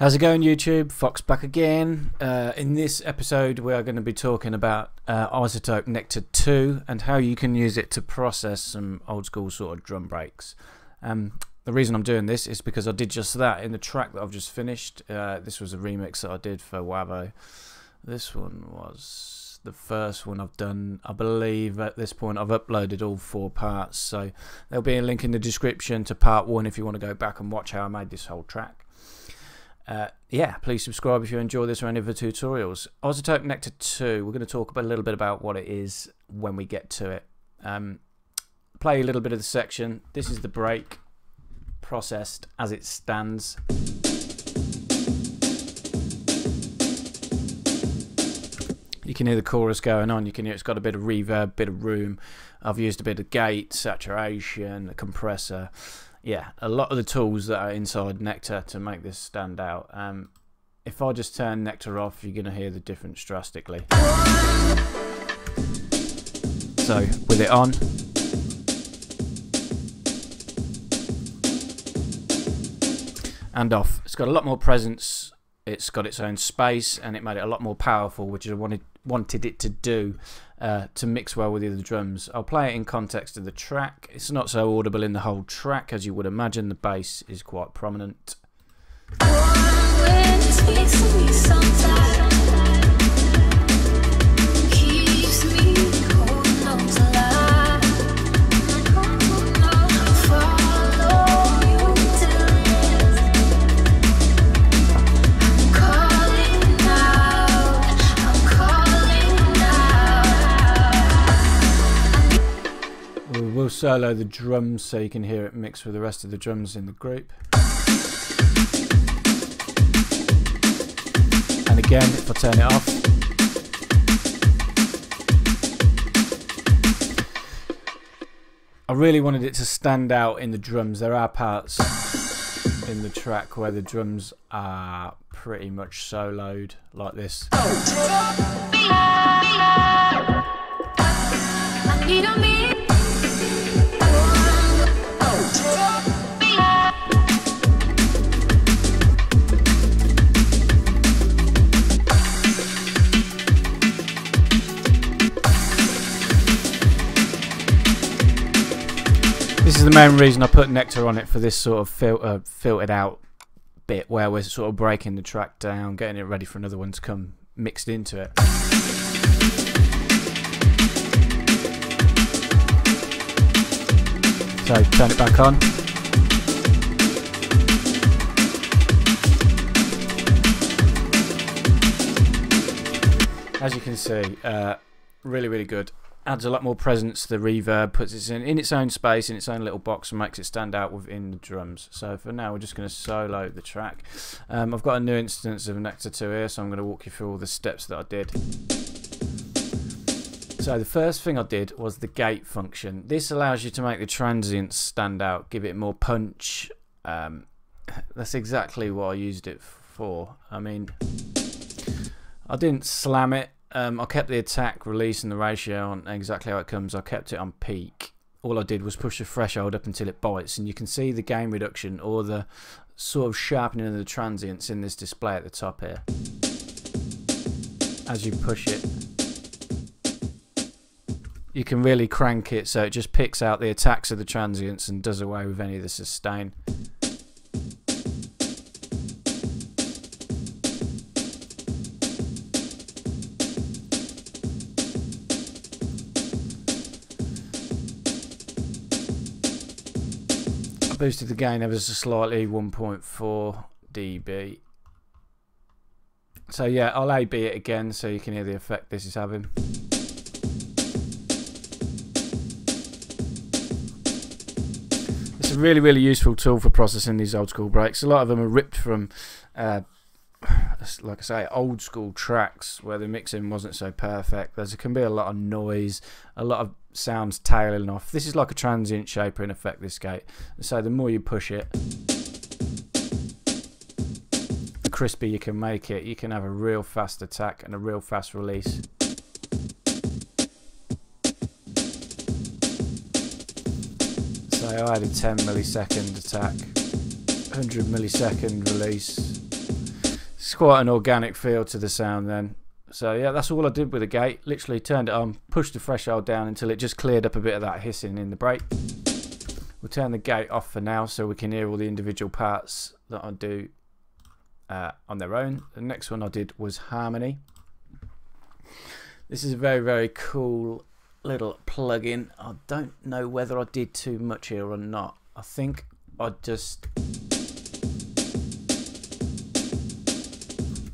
How's it going, YouTube? Fox back again. In this episode we are going to be talking about iZotope Nectar 2 and how you can use it to process some old school sort of drum breaks. The reason I'm doing this is because I did just that in the track that I've just finished. This was a remix that I did for Wavo. This one was the first one I've done. I believe at this point I've uploaded all four parts, so there'll be a link in the description to part one if you want to go back and watch how I made this whole track. Yeah, please subscribe if you enjoy this or any of the tutorials. iZotope Nectar 2, we're going to talk a little bit about what it is when we get to it. Play a little bit of the section. This is the break processed as it stands. You can hear the chorus going on. You can hear it's got a bit of reverb, bit of room. I've used a bit of gate, saturation, a compressor. Yeah, a lot of the tools that are inside Nectar to make this stand out. If I just turn Nectar off, you're going to hear the difference drastically. So, with it on. And off. It's got a lot more presence, it's got its own space, and it made it a lot more powerful, which is what I wanted it to do. To mix well with the other drums. I'll play it in context of the track. It's not so audible in the whole track, as you would imagine. The bass is quite prominent. We'll solo the drums so you can hear it mixed with the rest of the drums in the group. And again, if I turn it off. I really wanted it to stand out in the drums. There are parts in the track where the drums are pretty much soloed, like this. This is the main reason I put Nectar on it, for this sort of filtered out bit where we're sort of breaking the track down, getting it ready for another one to come mixed into it. So turn it back on. As you can see, really good. Adds a lot more presence to the reverb, puts it in its own space, in its own little box, and makes it stand out within the drums. So for now we're just going to solo the track. I've got a new instance of Nectar 2 here, so I'm going to walk you through all the steps that I did. So the first thing I did was the gate function. This allows you to make the transients stand out, give it more punch. That's exactly what I used it for. I mean, I didn't slam it. I kept the attack, release and the ratio on exactly how it comes. I kept it on peak. All I did was push the threshold up until it bites, and you can see the gain reduction or the sort of sharpening of the transients in this display at the top here. As you push it, you can really crank it so it just picks out the attacks of the transients and does away with any of the sustain. Boosted the gain ever so slightly, 1.4 dB. So yeah, I'll A-B it again so you can hear the effect this is having. It's a really useful tool for processing these old school breaks. A lot of them are ripped from, like I say, old school tracks where the mixing wasn't so perfect. There can be a lot of noise, a lot of sounds tailing off. This is like a transient shaper in effect, this gate. So the more you push it, the crispy you can make it. You can have a real fast attack and a real fast release. So I had a 10 millisecond attack, 100 millisecond release, It's quite an organic feel to the sound then. So yeah, that's all I did with the gate. Literally turned it on, pushed the threshold down until it just cleared up a bit of that hissing in the brake. We'll turn the gate off for now so we can hear all the individual parts that I do on their own. The next one I did was harmony. This is a very, very cool little plug-in. I don't know whether I did too much here or not. I think I just...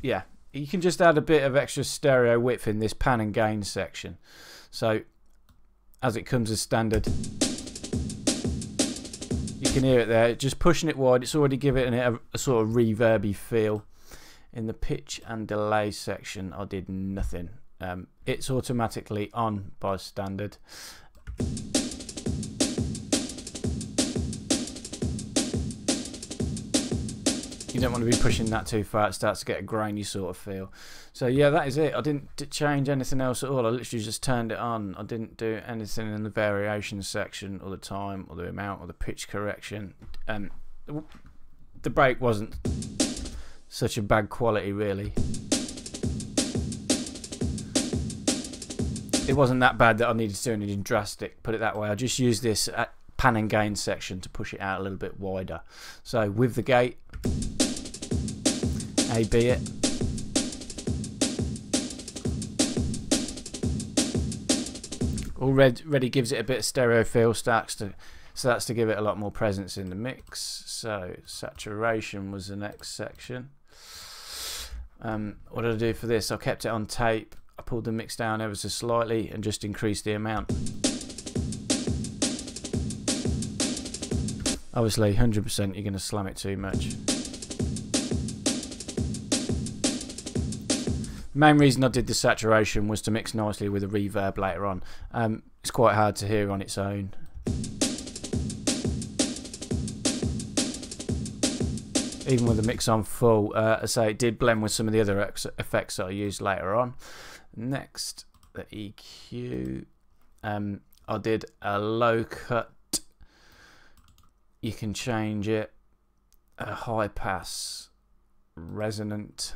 yeah, you can just add a bit of extra stereo width in this pan and gain section. So, as it comes as standard, you can hear it there. Just pushing it wide, it's already giving it a sort of reverby feel. In the pitch and delay section, I did nothing. It's automatically on by standard. You don't want to be pushing that too far, it starts to get a grainy sort of feel. So yeah, that is it. I didn't change anything else at all. I literally just turned it on. I didn't do anything in the variation section or the time or the amount or the pitch correction. The break wasn't such a bad quality really. It wasn't that bad that I needed to do anything drastic, put it that way. I just used this pan and gain section to push it out a little bit wider. So with the gate, A B it. Already gives it a bit of stereo feel, starts to give it a lot more presence in the mix. So saturation was the next section. What did I do for this? I kept it on tape. I pulled the mix down ever so slightly and just increased the amount. Obviously 100% you're going to slam it too much. Main reason I did the saturation was to mix nicely with a reverb later on. It's quite hard to hear on its own. Even with the mix on full, I say it did blend with some of the other effects that I used later on. Next, the EQ. I did a low cut. You can change it. A high pass, resonant.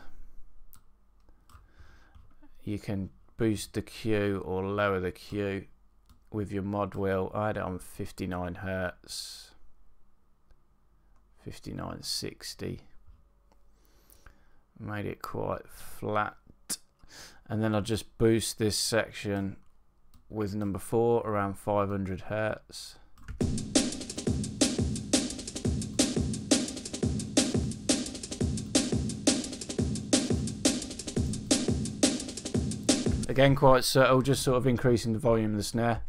You can boost the Q or lower the Q with your mod wheel. I had it on 59 Hz. 5960, made it quite flat, and then I'll just boost this section with number 4 around 500 Hz. Again, quite subtle, just sort of increasing the volume of the snare.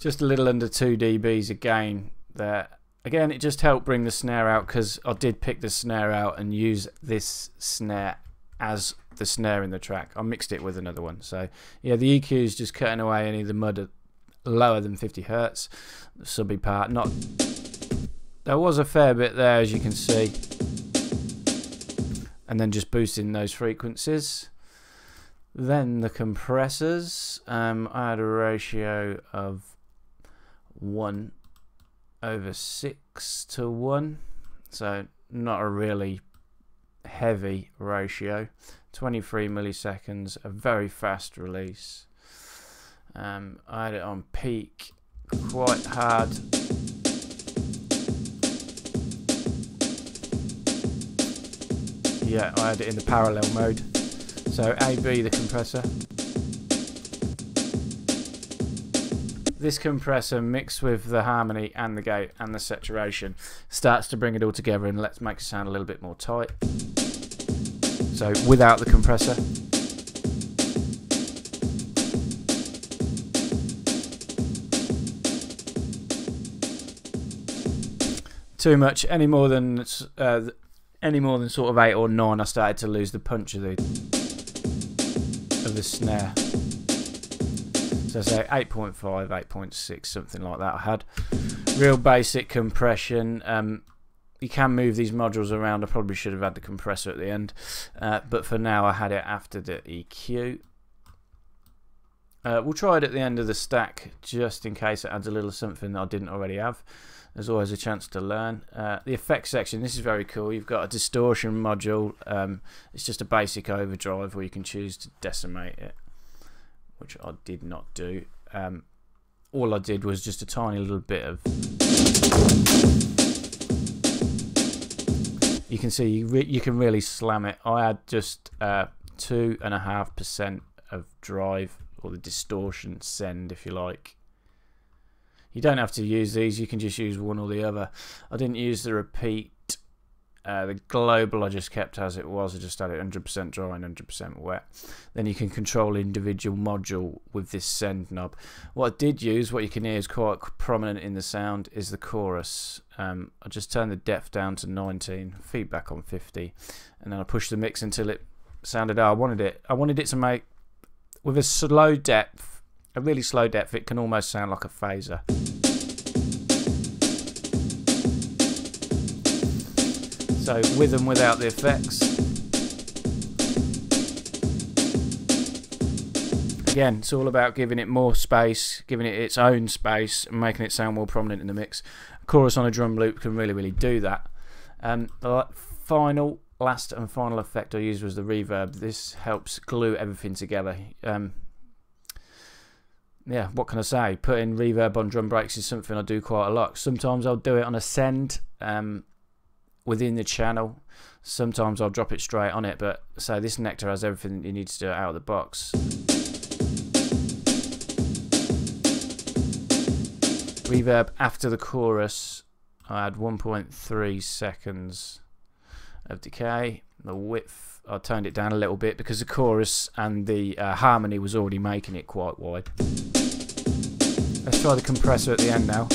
Just a little under 2 dBs again there. Again, it just helped bring the snare out because I did pick the snare out and use this snare as the snare in the track. I mixed it with another one. So yeah, the EQ is just cutting away any of the mud lower than 50 Hz. The subby part, not... there was a fair bit there as you can see. And then just boosting those frequencies. Then the compressors. I had a ratio of 1/6 to 1, so not a really heavy ratio. 23 milliseconds, a very fast release. I had it on peak, quite hard. Yeah, I had it in the parallel mode. So AB the compressor. This compressor mixed with the harmony and the gate and the saturation starts to bring it all together and let's make it sound a little bit more tight. So without the compressor. Too much, any more than sort of 8 or 9, I started to lose the punch of the snare. So 8.5, 8.6, something like that I had. Real basic compression. You can move these modules around. I probably should have had the compressor at the end. But for now I had it after the EQ. We'll try it at the end of the stack just in case it adds a little something that I didn't already have. There's always a chance to learn. The effects section, this is very cool. You've got a distortion module. It's just a basic overdrive where you can choose to decimate it, which I did not do. All I did was just a tiny little bit of... You can see you can really slam it. I had just 2.5% of drive, or the distortion send, if you like. You don't have to use these, you can just use one or the other. I didn't use the repeat. The global I just kept as it was. I just had it 100% dry and 100% wet. Then you can control individual module with this send knob. What I did use, what you can hear is quite prominent in the sound, is the chorus. I just turned the depth down to 19, feedback on 50, and then I pushed the mix until it sounded how I wanted it. I wanted it to make, with a slow depth, a really slow depth, it can almost sound like a phaser. So with and without the effects. Again, it's all about giving it more space, giving it its own space, and making it sound more prominent in the mix. A chorus on a drum loop can really, really do that. The last and final effect I used was the reverb. This helps glue everything together. Yeah, what can I say? Putting reverb on drum breaks is something I do quite a lot. Sometimes I'll do it on a send. Within the channel, sometimes I'll drop it straight on it, but so this Nectar has everything that you need to do out of the box. Reverb after the chorus, I had 1.3 seconds of decay. The width, I turned it down a little bit because the chorus and the harmony was already making it quite wide. Let's try the compressor at the end now.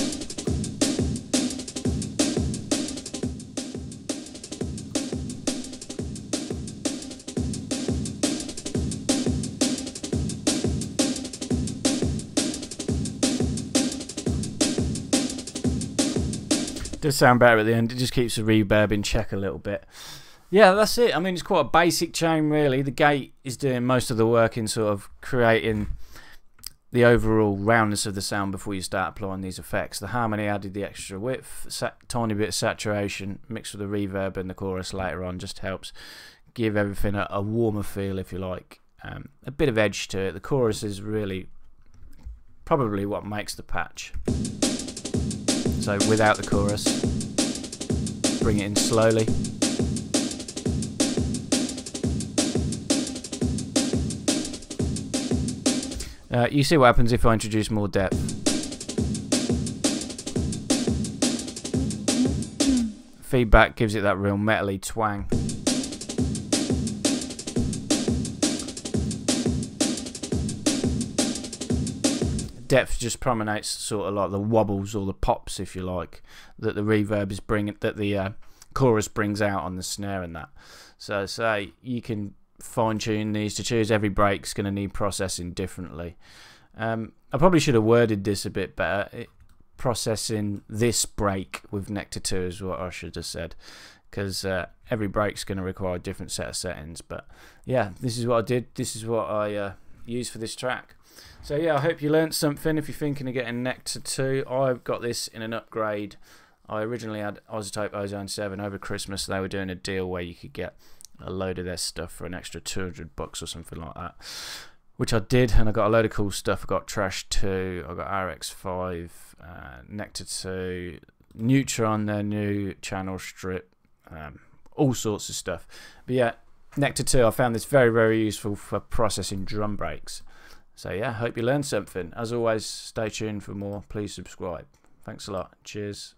Does sound better at the end. It just keeps the reverb in check a little bit. Yeah, that's it. I mean, it's quite a basic chain, really. The gate is doing most of the work in sort of creating the overall roundness of the sound before you start applying these effects. The harmony added the extra width, tiny bit of saturation mixed with the reverb and the chorus later on just helps give everything a warmer feel, if you like. A bit of edge to it. The chorus is really probably what makes the patch. So without the chorus, bring it in slowly. You see what happens if I introduce more depth. Feedback gives it that real metally twang. Depth just prominates sort of like the wobbles or the pops, if you like, that the reverb is bringing, that the chorus brings out on the snare and that. So say you can fine tune these to choose. Every break's going to need processing differently. I probably should have worded this a bit better. Processing this break with Nectar 2 is what I should have said, because every break's going to require a different set of settings. But yeah, this is what I did. This is what I used for this track. So yeah, I hope you learned something. If you're thinking of getting Nectar 2, I've got this in an upgrade. I originally had iZotope Ozone 7. Over Christmas they were doing a deal where you could get a load of their stuff for an extra $200 or something like that, which I did, and I got a load of cool stuff. I got Trash 2, I got RX 5, Nectar 2, Neutron, their new channel strip, all sorts of stuff. But yeah, Nectar 2, I found this very, very useful for processing drum breaks. So yeah, hope you learned something. As always, stay tuned for more. Please subscribe. Thanks a lot. Cheers.